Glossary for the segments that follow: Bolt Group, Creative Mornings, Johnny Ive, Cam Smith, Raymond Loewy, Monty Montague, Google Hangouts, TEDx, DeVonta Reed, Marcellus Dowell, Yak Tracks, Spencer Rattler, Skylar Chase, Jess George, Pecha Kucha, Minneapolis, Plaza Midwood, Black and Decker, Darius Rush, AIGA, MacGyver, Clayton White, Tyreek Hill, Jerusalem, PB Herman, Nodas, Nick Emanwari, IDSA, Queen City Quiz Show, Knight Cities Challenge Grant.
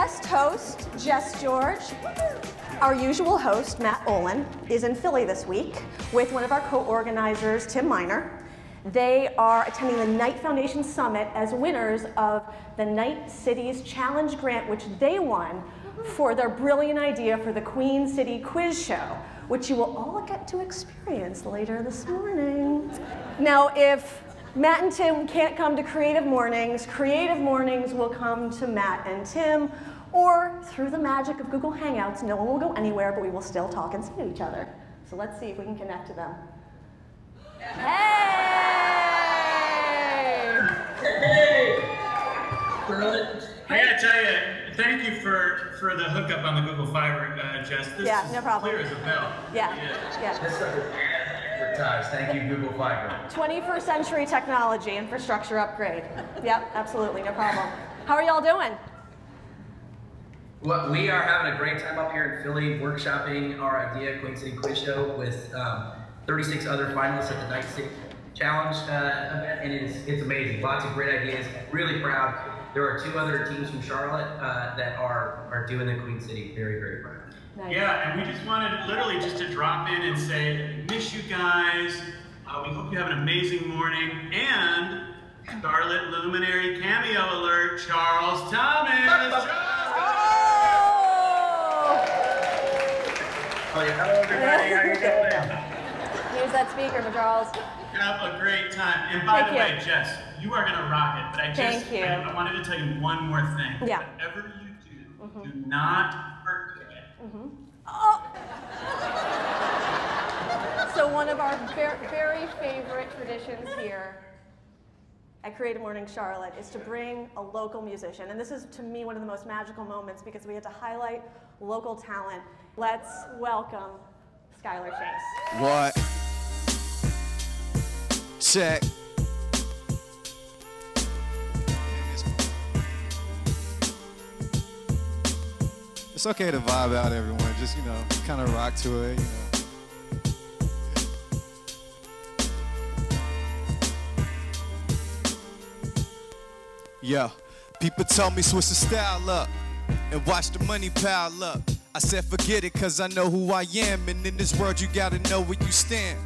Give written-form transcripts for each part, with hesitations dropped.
guest host, Jess George. Our usual host, Matt Olin, is in Philly this week with one of our co-organizers, Tim Miner. They are attending the Knight Foundation Summit as winners of the Knight Cities Challenge Grant, which they won for their brilliant idea for the Queen City Quiz Show, which you will all get to experience later this morning. Now, if Matt and Tim can't come to Creative Mornings, Creative Mornings will come to Matt and Tim, or through the magic of Google Hangouts, no one will go anywhere, but we will still talk and see each other. So let's see if we can connect to them. Hey! Hey! I gotta tell you, thank you for the hookup on the Google Fiber, Jess. This is no problem. Clear as a bell. Yeah. Thank you, Google Fiber. 21st century technology, infrastructure upgrade. Yep, absolutely, no problem. How are y'all doing? Well, we are having a great time up here in Philly, workshopping our idea Queen City Quiz Show with 36 other finalists at the Knight City Challenge event, and it's amazing. Lots of great ideas. Really proud. There are two other teams from Charlotte that are doing the Queen City. Very, very proud. Nice. Yeah, and we just wanted literally just to drop in and say, we miss you guys, we hope you have an amazing morning, and Scarlet Luminary cameo alert, Charles Thomas! Oh yeah, hello everybody, how are you doing? Use that speaker for Charles. Have a great time, and by the way, Jess, you are going to rock it, but I just I wanted to tell you one more thing. Yeah. Whatever you do, do not hurt. Oh. So one of our very favorite traditions here at Creative Morning Charlotte is to bring a local musician. And this is, to me, one of the most magical moments because we had to highlight local talent. Let's welcome Skylar Chase. What? Check. It's okay to vibe out, everyone. Just, you know, kind of rock to it, you know. Yeah, people told me switch the style up and watch the money pile up. I said forget it, cause I know who I am, and in this world you gotta know where you stand.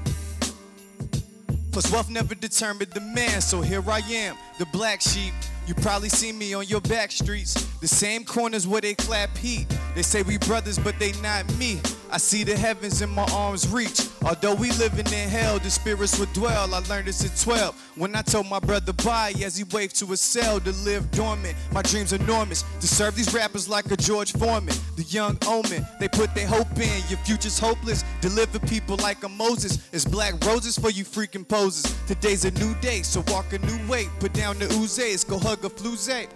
Plus wealth never determined the man, so here I am, the black sheep. You probably see me on your back streets, the same corners where they clap heat. They say we brothers, but they not me. I see the heavens in my arms reach. Although we living in hell, the spirits will dwell. I learned this at 12 when I told my brother bye as he waved to a cell to live dormant. My dreams enormous to serve these rappers like a George Foreman. The young omen, they put their hope in. Your future's hopeless. Deliver people like a Moses. It's black roses for you freaking poses. Today's a new day, so walk a new way. Put down the oozes, go hug a floozy.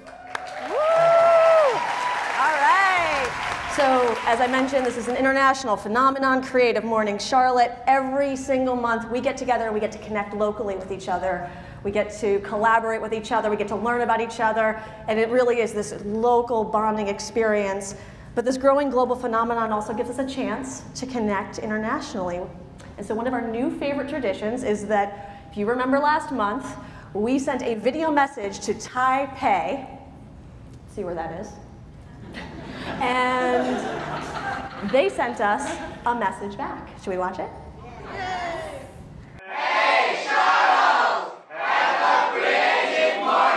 So, as I mentioned, this is an international phenomenon, Creative Morning Charlotte. Every single month we get together and we get to connect locally with each other. We get to collaborate with each other, we get to learn about each other, and it really is this local bonding experience. But this growing global phenomenon also gives us a chance to connect internationally. And so one of our new favorite traditions is that, if you remember last month, we sent a video message to Taipei. See where that is? And they sent us a message back. Should we watch it? Yes. Hey, Charles! Have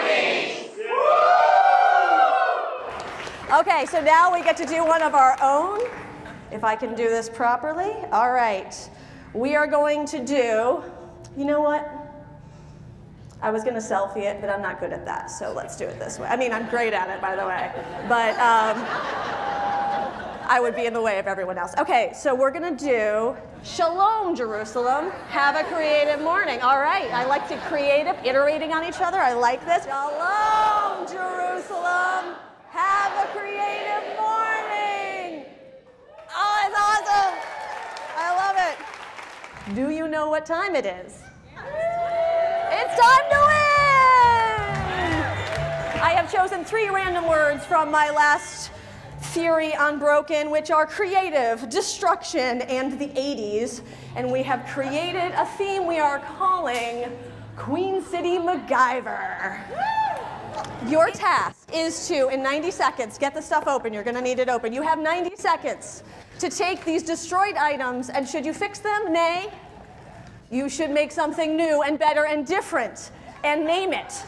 a creative morning! Okay, so now we get to do one of our own. If I can do this properly. All right. We are going to do, you know what? I was going to selfie it, but I'm not good at that, so let's do it this way. I mean, I'm great at it, by the way, but I would be in the way of everyone else. Okay, so we're going to do Shalom, Jerusalem. Have a creative morning. All right, I like the creative, iterating on each other. I like this. Shalom, Jerusalem. Have a creative morning. Oh, it's awesome. I love it. Do you know what time it is? It's time to win! I have chosen three random words from my last theory on Broken, which are creative, destruction, and the 80s. And we have created a theme we are calling Queen City MacGyver. Your task is to, in 90 seconds, get the stuff open. You're going to need it open. You have 90 seconds to take these destroyed items, and should you fix them? Nay. You should make something new and better and different, and name it.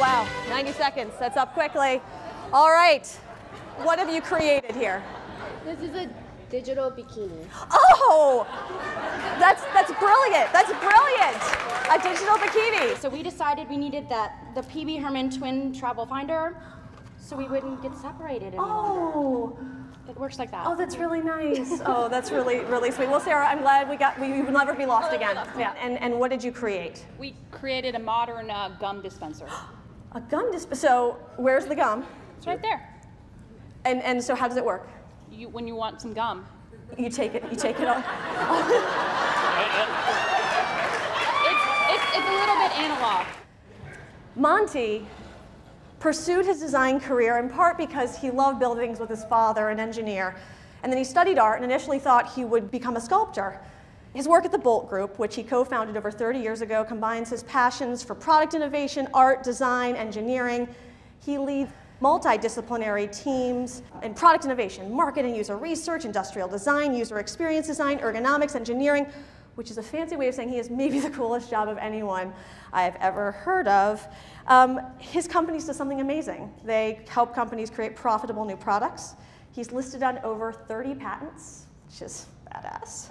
Wow, 90 seconds, that's up quickly. All right, what have you created here? This is a digital bikini. Oh, that's brilliant, that's brilliant. A digital bikini. So we decided we needed the PB Herman twin travel finder so we wouldn't get separated anymore. Oh. It works like that. Oh, that's really nice. Oh, that's really, really sweet. Well, Sarah, I'm glad we would never be lost again. Yeah, and what did you create? We created a modern gum dispenser. A gum dispenser. So where's the gum? It's right there. And so how does it work? You, when you want some gum, you take it. You take it off. It's a little bit analog. Monty pursued his design career in part because he loved buildings with his father, an engineer, and then he studied art and initially thought he would become a sculptor. His work at the Bolt Group, which he co-founded over 30 years ago, combines his passions for product innovation, art, design, engineering. He leads multidisciplinary teams in product innovation, marketing, user research, industrial design, user experience design, ergonomics, engineering, which is a fancy way of saying he is maybe the coolest job of anyone I've ever heard of. His companies do something amazing. They help companies create profitable new products. He's listed on over 30 patents, which is badass.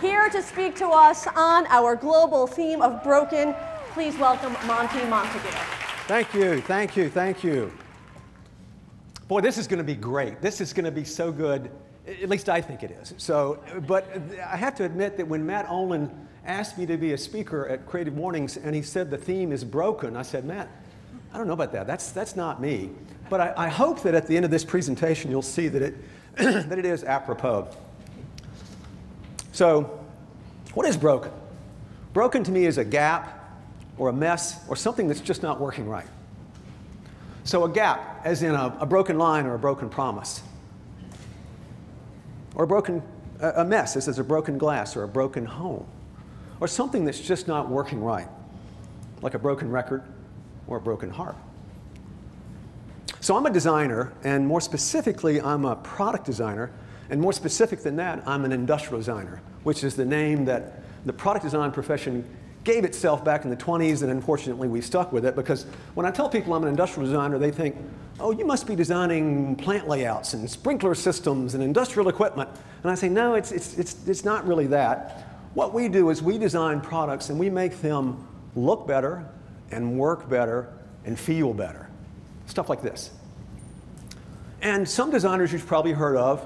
Here to speak to us on our global theme of broken, please welcome Monty Montague. Thank you, thank you, thank you. Boy, this is gonna be great. This is gonna be so good. At least I think it is. So, but I have to admit that when Matt Olin asked me to be a speaker at Creative Mornings and he said the theme is broken, I said, Matt, I don't know about that. That's not me. But I hope that at the end of this presentation you'll see that it, that it is apropos. So what is broken? Broken to me is a gap or a mess or something that's just not working right. So a gap, as in a broken line or a broken promise. Or a mess, as is a broken glass or a broken home, or something that's just not working right, like a broken record or a broken heart. So I'm a designer, and more specifically, I'm a product designer, and more specific than that, I'm an industrial designer, which is the name that the product design profession gave itself back in the 20s, and unfortunately, we stuck with it, because when I tell people I'm an industrial designer, they think, oh, you must be designing plant layouts and sprinkler systems and industrial equipment. And I say, no, it's not really that. What we do is we design products and we make them look better and work better and feel better. Stuff like this. And some designers you've probably heard of,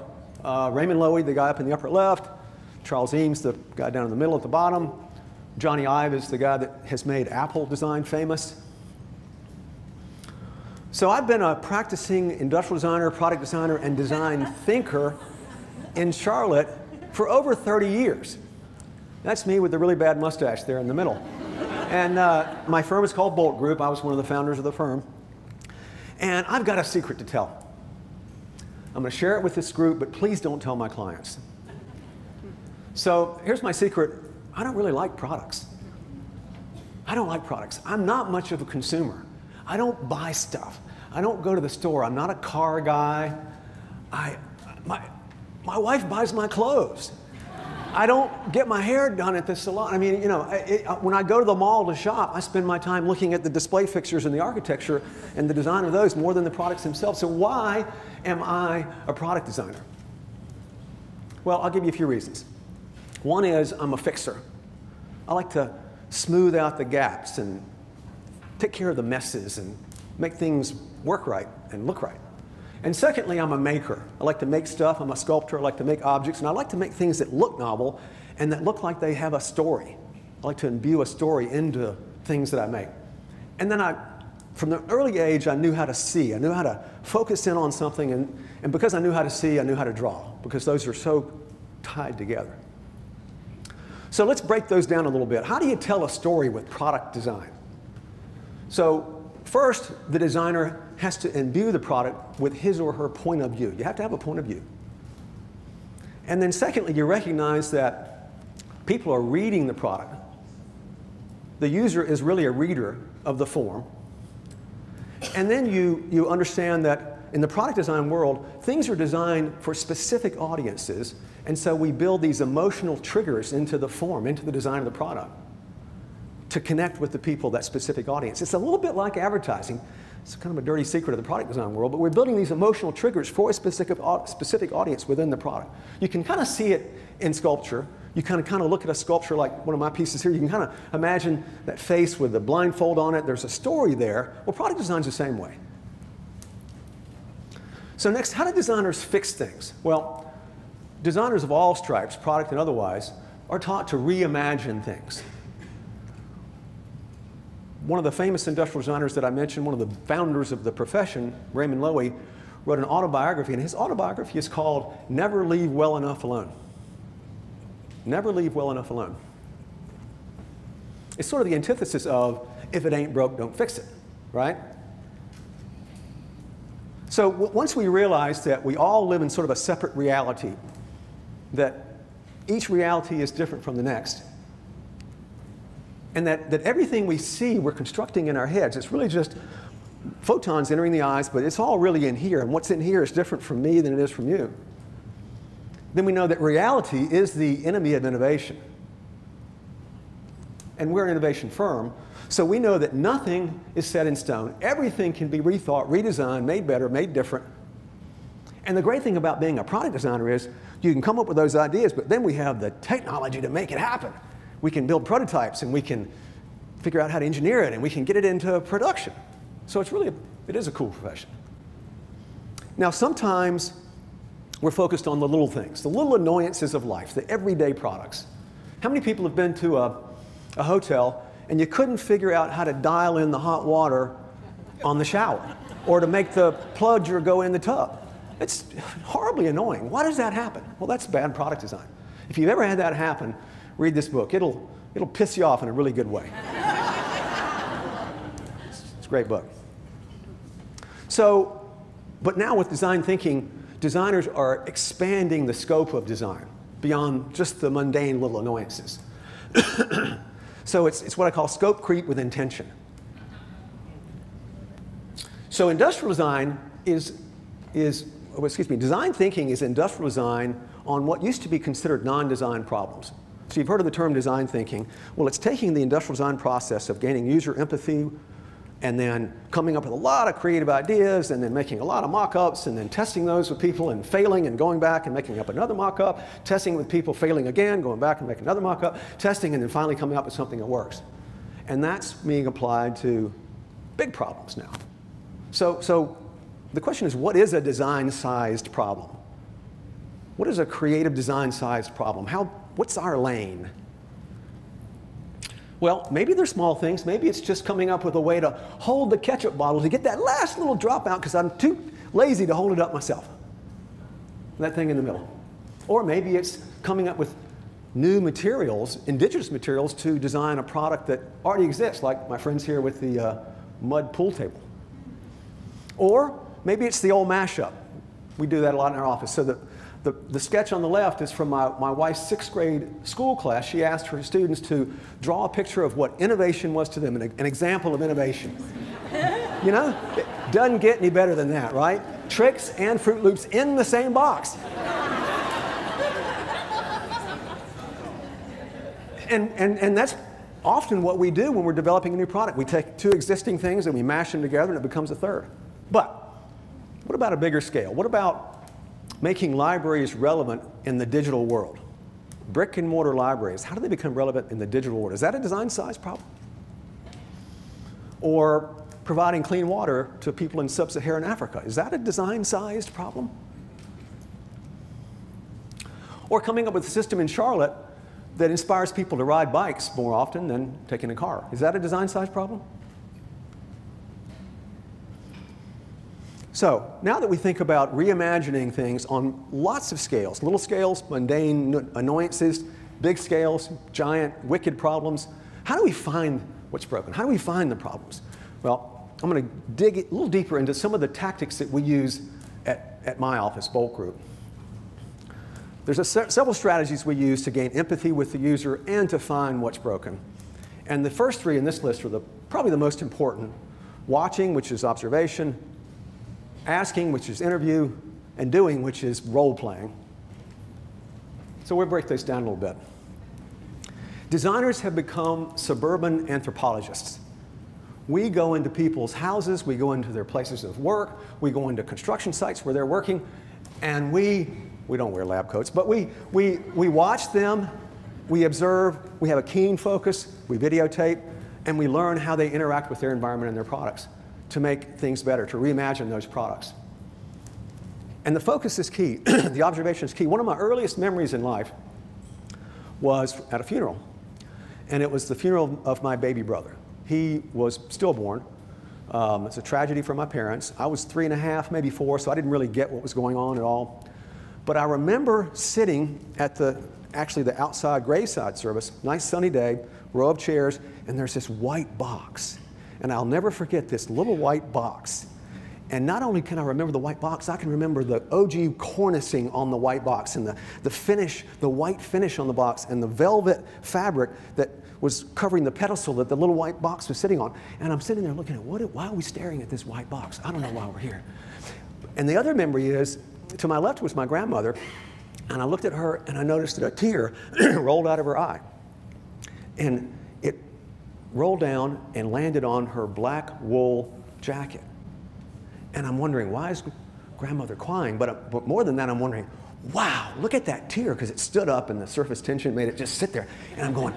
Raymond Loewy, the guy up in the upper left, Charles Eames, the guy down in the middle at the bottom, Johnny Ive is the guy that has made Apple design famous. So I've been a practicing industrial designer, product designer, and design thinker in Charlotte for over 30 years. That's me with the really bad mustache there in the middle. And my firm is called Bolt Group. I was one of the founders of the firm. And I've got a secret to tell. I'm going to share it with this group, but please don't tell my clients. So here's my secret. I don't really like products. I don't like products. I'm not much of a consumer. I don't buy stuff. I don't go to the store. I'm not a car guy. My wife buys my clothes. I don't get my hair done at the salon. I mean, you know, when I go to the mall to shop, I spend my time looking at the display fixtures and the architecture and the design of those more than the products themselves. So why am I a product designer? Well, I'll give you a few reasons. One is I'm a fixer. I like to smooth out the gaps and take care of the messes and make things work right and look right. And secondly, I'm a maker. I like to make stuff. I'm a sculptor. I like to make objects. And I like to make things that look novel and that look like they have a story. I like to imbue a story into things that I make. And then from an early age, I knew how to see. I knew how to focus in on something. And because I knew how to see, I knew how to draw, because those are so tied together. So let's break those down a little bit. How do you tell a story with product design? So first, the designer has to imbue the product with his or her point of view. You have to have a point of view. And then secondly, you recognize that people are reading the product. The user is really a reader of the form. And then you understand that in the product design world, things are designed for specific audiences. And so we build these emotional triggers into the form, into the design of the product, to connect with the people, that specific audience. It's a little bit like advertising. It's kind of a dirty secret of the product design world, but we're building these emotional triggers for a specific audience within the product. You can kind of see it in sculpture. You kind of look at a sculpture like one of my pieces here. You can kind of imagine that face with the blindfold on it. There's a story there. Well, product design's the same way. So next, how do designers fix things? Well, designers of all stripes, product and otherwise, are taught to reimagine things. One of the famous industrial designers that I mentioned, one of the founders of the profession, Raymond Loewy, wrote an autobiography. And his autobiography is called Never Leave Well Enough Alone. Never leave well enough alone. It's sort of the antithesis of if it ain't broke, don't fix it, right? So once we realize that we all live in sort of a separate reality, that each reality is different from the next, and that everything we see we're constructing in our heads. It's really just photons entering the eyes, but it's all really in here. And what's in here is different from me than it is from you. Then we know that reality is the enemy of innovation. And we're an innovation firm. So we know that nothing is set in stone. Everything can be rethought, redesigned, made better, made different. And the great thing about being a product designer is you can come up with those ideas, but then we have the technology to make it happen. We can build prototypes, and we can figure out how to engineer it, and we can get it into production. So it's really, it is a cool profession. Now, sometimes we're focused on the little things, the little annoyances of life, the everyday products. How many people have been to a hotel, and you couldn't figure out how to dial in the hot water on the shower, or to make the plunge or go in the tub? It's horribly annoying. Why does that happen? Well, that's bad product design. If you've ever had that happen, read this book. It'll piss you off in a really good way. It's a great book. So, but now with design thinking, designers are expanding the scope of design beyond just the mundane little annoyances. So it's what I call scope creep with intention. So industrial design design thinking is industrial design on what used to be considered non-design problems. So you've heard of the term design thinking. Well, it's taking the industrial design process of gaining user empathy and then coming up with a lot of creative ideas and then making a lot of mock-ups and then testing those with people and failing and going back and making up another mock-up, testing with people, failing again, going back and making another mock-up, testing, and then finally coming up with something that works. And that's being applied to big problems now. So the question is, what is a design-sized problem? What is a creative design-sized problem? What's our lane? Well, maybe they're small things. Maybe it's just coming up with a way to hold the ketchup bottle to get that last little drop out because I'm too lazy to hold it up myself. That thing in the middle. Or maybe it's coming up with new materials, indigenous materials, to design a product that already exists, like my friends here with the mud pool table. Or maybe it's the old mashup. We do that a lot in our office. So the sketch on the left is from my wife's 6th grade school class. She asked her students to draw a picture of what innovation was to them, an example of innovation. You know, it doesn't get any better than that, right? Tricks and Fruit Loops in the same box. And that's often what we do when we're developing a new product. We take two existing things and we mash them together and it becomes a third. But what about a bigger scale? What about making libraries relevant in the digital world? Brick and mortar libraries, how do they become relevant in the digital world? Is that a design size problem? Or providing clean water to people in sub-Saharan Africa, is that a design sized problem? Or coming up with a system in Charlotte that inspires people to ride bikes more often than taking a car, is that a design size problem? So now that we think about reimagining things on lots of scales, little scales, mundane annoyances, Big scales, giant, wicked problems. How do we find what's broken? How do we find the problems? Well, I'm going to dig a little deeper into some of the tactics that we use at my office, Bolt Group. There's several strategies we use to gain empathy with the user and to find what's broken. And the first three in this list are probably the most important. Watching, which is observation. Asking, which is interview. And doing, which is role-playing. So we'll break this down a little bit. Designers have become suburban anthropologists. We go into people's houses, we go into their places of work, we go into construction sites where they're working, and we don't wear lab coats, but we watch them, we observe, we have a keen focus, we videotape, and we learn how they interact with their environment and their products to make things better, to reimagine those products. And the focus is key. The observation is key. One of my earliest memories in life was at a funeral. And it was the funeral of my baby brother. He was stillborn. It's a tragedy for my parents. I was 3 and a half, maybe 4, so I didn't really get what was going on at all. But I remember sitting at the outside graveside service, nice sunny day, row of chairs, and there's this white box. And I'll never forget this little white box. And not only can I remember the white box, I can remember the OG cornicing on the white box and the finish, the white finish on the box and the velvet fabric that was covering the pedestal that the little white box was sitting on. And I'm sitting there looking at, why are we staring at this white box? I don't know why we're here. And the other memory is, to my left was my grandmother, and I looked at her and I noticed that a tear rolled out of her eye. And it rolled down and landed on her black wool jacket. And I'm wondering, why is grandmother crying? But more than that, I'm wondering, wow, look at that tear, because it stood up and the surface tension made it just sit there. And I'm going,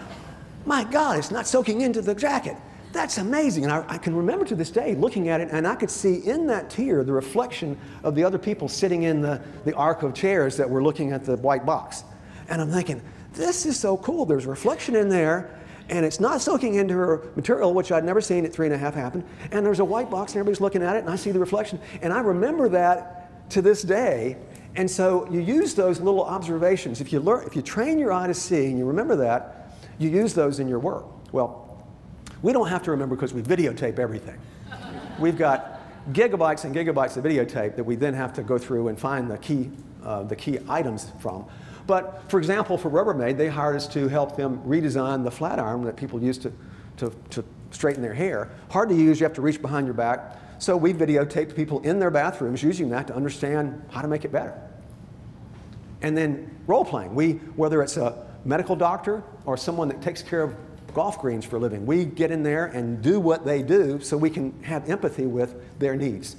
my God, it's not soaking into the jacket. That's amazing. And I can remember to this day looking at it, and I could see in that tear the reflection of the other people sitting in the arc of chairs that were looking at the white box. And I'm thinking, this is so cool. There's reflection in there. And it's not soaking into her material, which I'd never seen at 3 and a half happen. And there's a white box, and everybody's looking at it, and I see the reflection. And I remember that to this day. And so you use those little observations. If you train your eye to see and you remember that, you use those in your work. Well, we don't have to remember because we videotape everything. We've got gigabytes and gigabytes of videotape that we then have to go through and find the key items from. But for example, for Rubbermaid, they hired us to help them redesign the flat iron that people used to straighten their hair. Hard to use, you have to reach behind your back. So we videotaped people in their bathrooms using that to understand how to make it better. And then role playing. Whether it's a medical doctor or someone that takes care of golf greens for a living, we get in there and do what they do so we can have empathy with their needs.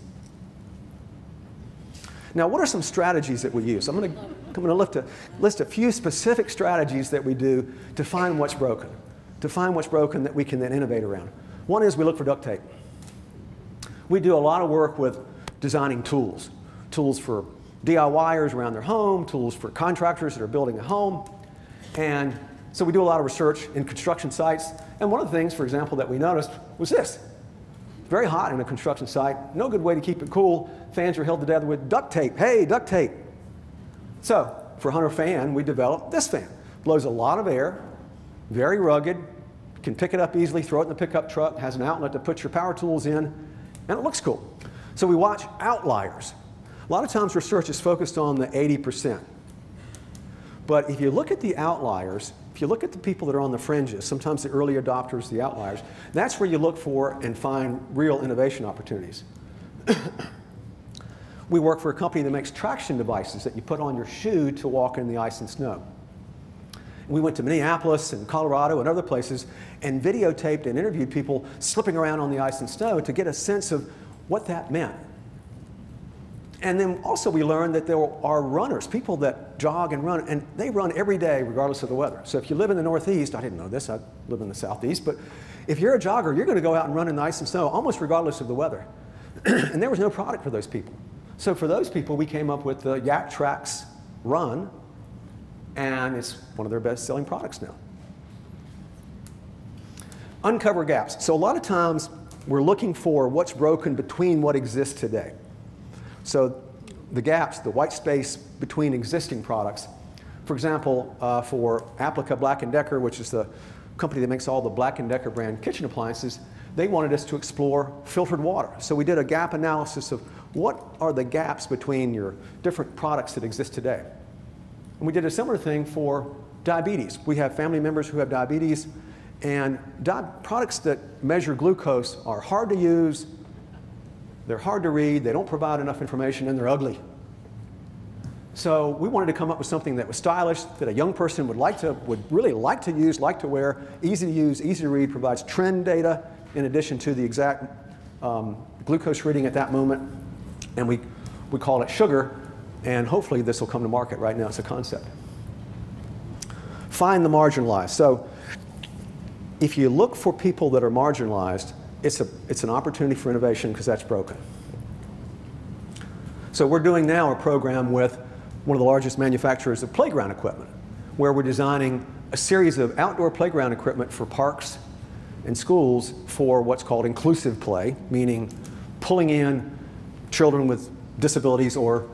Now, what are some strategies that we use? I'm going to list a few specific strategies that we do to find what's broken, that we can then innovate around. One is we look for duct tape. We do a lot of work with designing tools, tools for DIYers around their home, tools for contractors that are building a home. And so we do a lot of research in construction sites. And one of the things, for example, that we noticed was this. Very hot in a construction site, no good way to keep it cool. Fans are held together with duct tape. Hey, duct tape. So for Hunter Fan, we developed this fan. Blows a lot of air, very rugged, can pick it up easily, throw it in the pickup truck, has an outlet to put your power tools in, and it looks cool. So we watch outliers. A lot of times research is focused on the 80%. But if you look at the outliers, if you look at the people that are on the fringes, sometimes the early adopters, the outliers, that's where you look for and find real innovation opportunities. We work for a company that makes traction devices that you put on your shoe to walk in the ice and snow. We went to Minneapolis and Colorado and other places and videotaped and interviewed people slipping around on the ice and snow to get a sense of what that meant. And then also we learned that there are runners, people that jog and run, and they run every day regardless of the weather. So if you live in the Northeast, I didn't know this, I live in the Southeast, but if you're a jogger, you're going to go out and run in the ice and snow almost regardless of the weather. And there was no product for those people. So for those people, we came up with the Yak Tracks Run, and it's one of their best-selling products now. Uncover gaps. So a lot of times we're looking for what's broken between what exists today. So the gaps, the white space between existing products. For example, for Applica Black and Decker, which is the company that makes all the Black and Decker brand kitchen appliances, they wanted us to explore filtered water. So we did a gap analysis of what are the gaps between your different products that exist today. And we did a similar thing for diabetes. We have family members who have diabetes, and products that measure glucose are hard to use, they're hard to read, they don't provide enough information, and they're ugly. So we wanted to come up with something that was stylish, that a young person would really like to use, like to wear, easy to use, easy to read, provides trend data in addition to the exact glucose reading at that moment. And we call it Sugar, and hopefully this will come to market. Right now it's a concept. Find the marginalized. So if you look for people that are marginalized, it's an opportunity for innovation because that's broken. So we're doing now a program with one of the largest manufacturers of playground equipment, where we're designing a series of outdoor playground equipment for parks and schools for what's called inclusive play, meaning pulling in children with disabilities or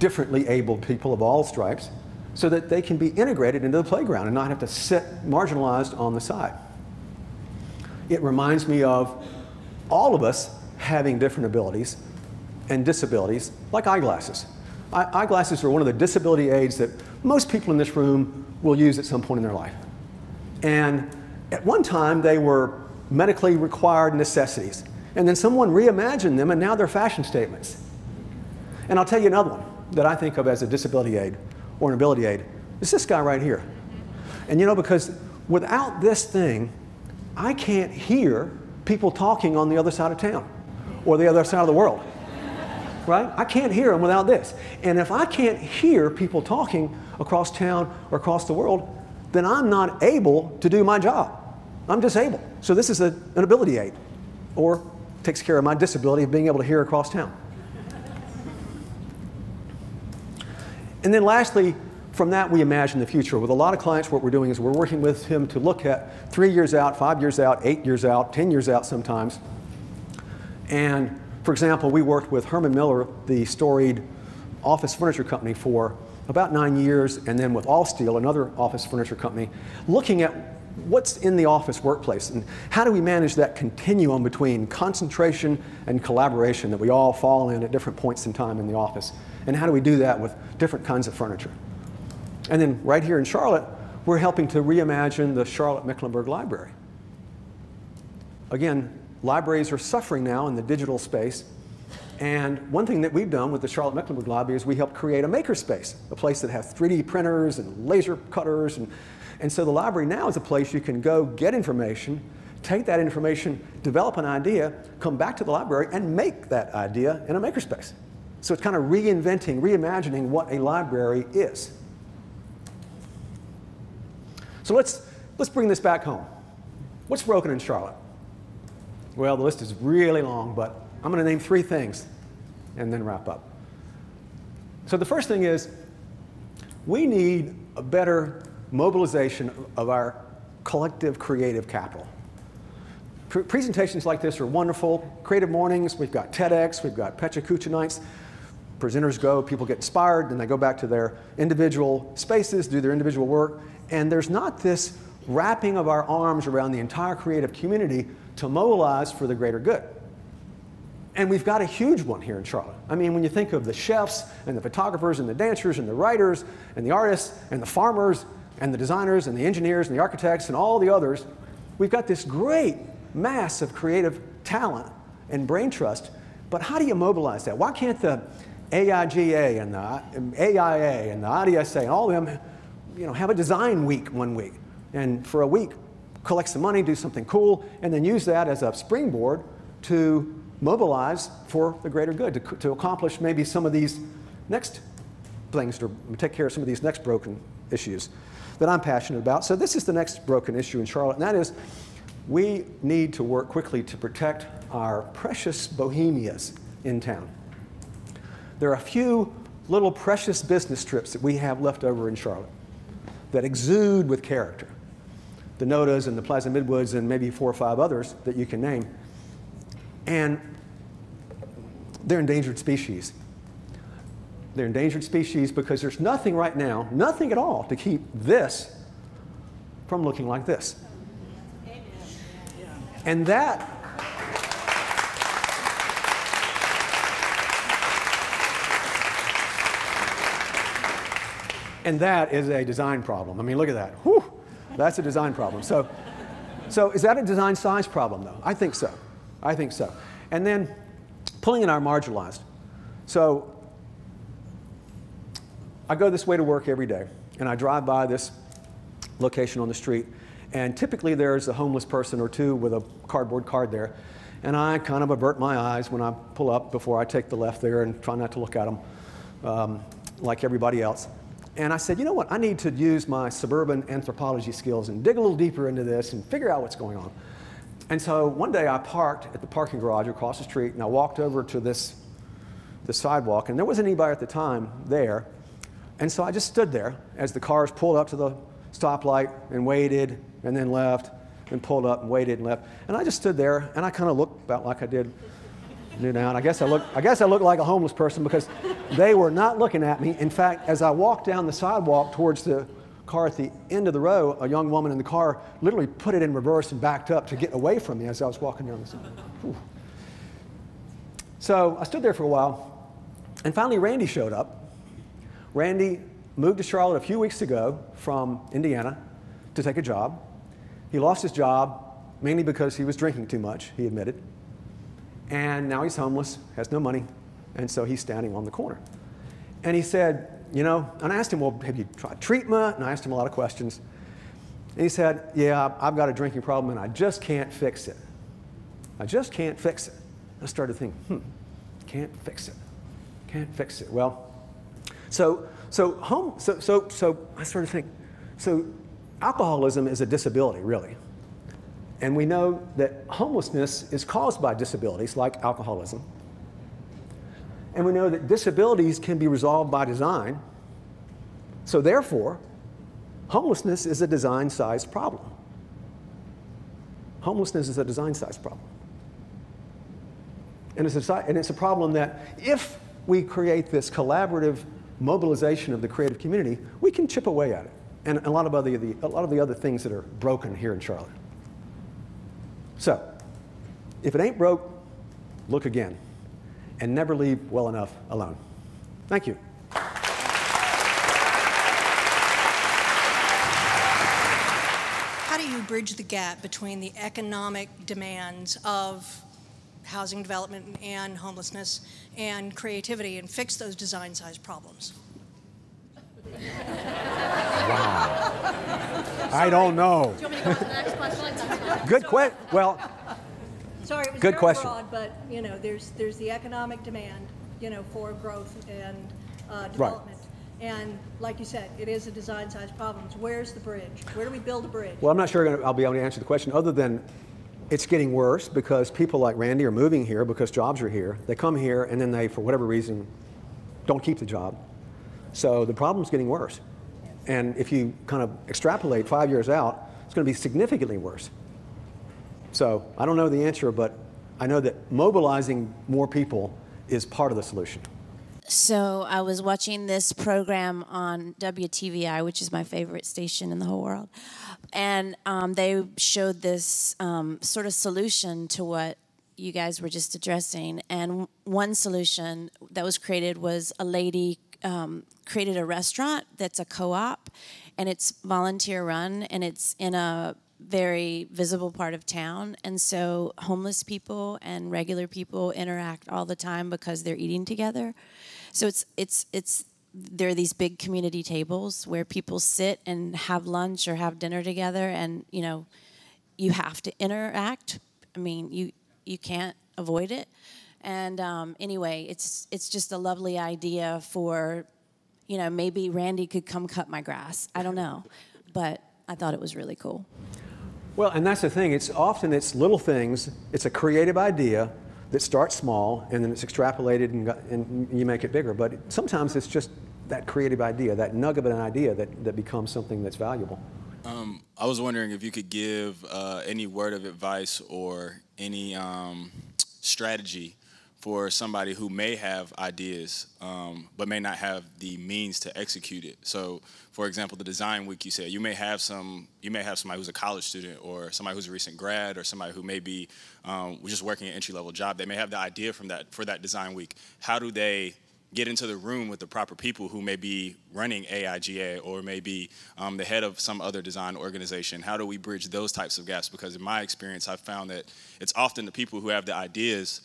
differently abled people of all stripes, so that they can be integrated into the playground and not have to sit marginalized on the side. It reminds me of all of us having different abilities and disabilities, like eyeglasses. Eyeglasses are one of the disability aids that most people in this room will use at some point in their life. And at one time, they were medically required necessities. And then someone reimagined them, and now they're fashion statements. And I'll tell you another one that I think of as a disability aid or an ability aid. It's this guy right here. And you know, because without this thing, I can't hear people talking on the other side of town or the other side of the world. Right? I can't hear them without this. And if I can't hear people talking across town or across the world, then I'm not able to do my job. I'm disabled. So this is an ability aid, or takes care of my disability of being able to hear across town. And then lastly, from that, we imagine the future. With a lot of clients, what we're doing is we're working with him to look at 3 years out, 5 years out, 8 years out, 10 years out sometimes. And for example, we worked with Herman Miller, the storied office furniture company, for about 9 years, and then with Allsteel, another office furniture company, looking at what's in the office workplace and how do we manage that continuum between concentration and collaboration that we all fall in at different points in time in the office, and how do we do that with different kinds of furniture. And then right here in Charlotte, we're helping to reimagine the Charlotte Mecklenburg Library. Again, libraries are suffering now in the digital space, and one thing that we've done with the Charlotte Mecklenburg Library is we helped create a makerspace, a place that has 3D printers and laser cutters. And so the library now is a place you can go get information, take that information, develop an idea, come back to the library, and make that idea in a makerspace. So it's kind of reinventing, reimagining what a library is. So let's bring this back home. What's broken in Charlotte? Well, the list is really long, but I'm going to name 3 things and then wrap up. So the first thing is we need a better mobilization of our collective creative capital. Presentations like this are wonderful. Creative Mornings, we've got TEDx, we've got Pecha Kucha Nights. Presenters go, people get inspired, then they go back to their individual spaces, do their individual work, and there's not this wrapping of our arms around the entire creative community to mobilize for the greater good. And we've got a huge one here in Charlotte. I mean, when you think of the chefs and the photographers and the dancers and the writers and the artists and the farmers and the designers and the engineers and the architects and all the others, we've got this great mass of creative talent and brain trust. But how do you mobilize that? Why can't the AIGA and the AIA and the IDSA and all of them, you know, have a design week one week, and for a week collect some money, do something cool, and then use that as a springboard to mobilize for the greater good, to accomplish maybe some of these next things, to take care of some of these next broken issues that I'm passionate about. So this is the next broken issue in Charlotte, and that is we need to work quickly to protect our precious bohemias in town. There are a few little precious business trips that we have left over in Charlotte that exude with character. The Nodas and the Plaza Midwoods and maybe 4 or 5 others that you can name. And they're endangered species. They're endangered species because there's nothing right now, nothing at all, to keep this from looking like this. And that is a design problem. I mean, look at that. Whew, that's a design problem. So is that a design size problem, though? I think so. I think so. And then pulling in our marginalized. So I go this way to work every day, and I drive by this location on the street, and typically there's a homeless person or two with a cardboard card there, and I kind of avert my eyes when I pull up before I take the left there and try not to look at them like everybody else. And I said, you know what, I need to use my suburban anthropology skills and dig a little deeper into this and figure out what's going on. And so one day I parked at the parking garage across the street, and I walked over to this sidewalk, and there wasn't anybody at the time there. And so I just stood there as the cars pulled up to the stoplight and waited, and then left, and pulled up and waited and left. And I just stood there, and I kind of looked about like I do now. And I guess I looked like a homeless person because they were not looking at me. In fact, as I walked down the sidewalk towards the car at the end of the row, a young woman in the car literally put it in reverse and backed up to get away from me as I was walking down the sidewalk. Whew. So I stood there for a while, and finally Randy showed up. Randy moved to Charlotte a few weeks ago from Indiana to take a job. He lost his job mainly because he was drinking too much, he admitted. And now he's homeless, has no money, and so he's standing on the corner. And he said, you know, and I asked him, well, have you tried treatment? And I asked him a lot of questions. And he said, yeah, I've got a drinking problem, and I just can't fix it. I just can't fix it. I started thinking, can't fix it, can't fix it. Well, so I started thinking, so alcoholism is a disability, really. And we know that homelessness is caused by disabilities like alcoholism. And we know that disabilities can be resolved by design. So therefore, homelessness is a design-sized problem. Homelessness is a design-sized problem. And it's a problem that if we create this collaborative mobilization of the creative community, we can chip away at it. And a lot of the other things that are broken here in Charlotte. So, if it ain't broke, look again. And never leave well enough alone. Thank you. How do you bridge the gap between the economic demands of housing development and homelessness and creativity and fix those design size problems? Wow. I don't know. Do you want me to go to the next question? Good question. Well, sorry, it was good question. Broad, but you know, there's the economic demand, you know, for growth and development, right. And like you said, it is a design-sized problem. Where's the bridge? Where do we build a bridge? Well, I'm not sure I'll be able to answer the question, other than it's getting worse because people like Randy are moving here because jobs are here. They come here and then they, for whatever reason, don't keep the job. So the problem's getting worse, and if you kind of extrapolate 5 years out, it's going to be significantly worse. So I don't know the answer, but I know that mobilizing more people is part of the solution. So I was watching this program on WTVI, which is my favorite station in the whole world, and they showed this sort of solution to what you guys were just addressing. And one solution that was created was a lady created a restaurant that's a co-op, and it's volunteer run, and it's in a very visible part of town, and so homeless people and regular people interact all the time because they're eating together. So there are these big community tables where people sit and have lunch or have dinner together, and you know, you have to interact. I mean, you can't avoid it. And anyway, it's just a lovely idea for, you know, maybe Randy could come cut my grass. I don't know, but I thought it was really cool. Well, and that's the thing. It's often little things. It's a creative idea that starts small, and then it's extrapolated, and you make it bigger. But sometimes it's just that creative idea, that nugget of an idea that becomes something that's valuable. I was wondering if you could give any word of advice or any strategy for somebody who may have ideas but may not have the means to execute it. So, for example, the design week you said, you may have somebody who's a college student or somebody who's a recent grad or somebody who may be just working an entry-level job. They may have the idea from that for that design week. How do they get into the room with the proper people who may be running AIGA or maybe the head of some other design organization? How do we bridge those types of gaps? Because in my experience, I've found that it's often the people who have the ideas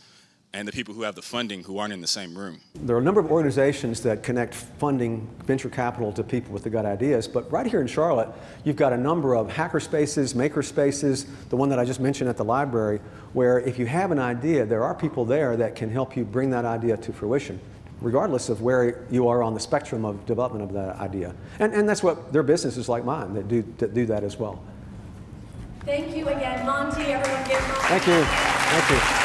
and the people who have the funding who aren't in the same room. There are a number of organizations that connect funding, venture capital to people with the good ideas, but right here in Charlotte, you've got a number of hacker spaces, maker spaces, the one that I just mentioned at the library, where if you have an idea, there are people there that can help you bring that idea to fruition, regardless of where you are on the spectrum of development of that idea. And that's what their businesses like mine that do that as well. Thank you again, Monty. Everyone give Monty. Thank you. Thank you.